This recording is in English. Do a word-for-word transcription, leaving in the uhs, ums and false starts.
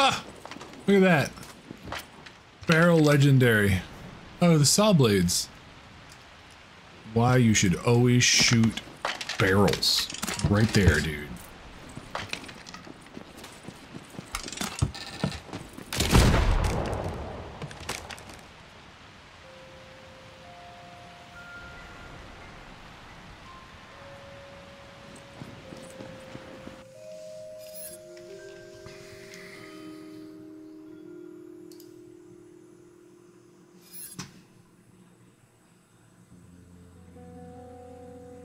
Ah, look at that. Barrel legendary. Oh, the saw blades. Why you should always shoot barrels. Right there, dude.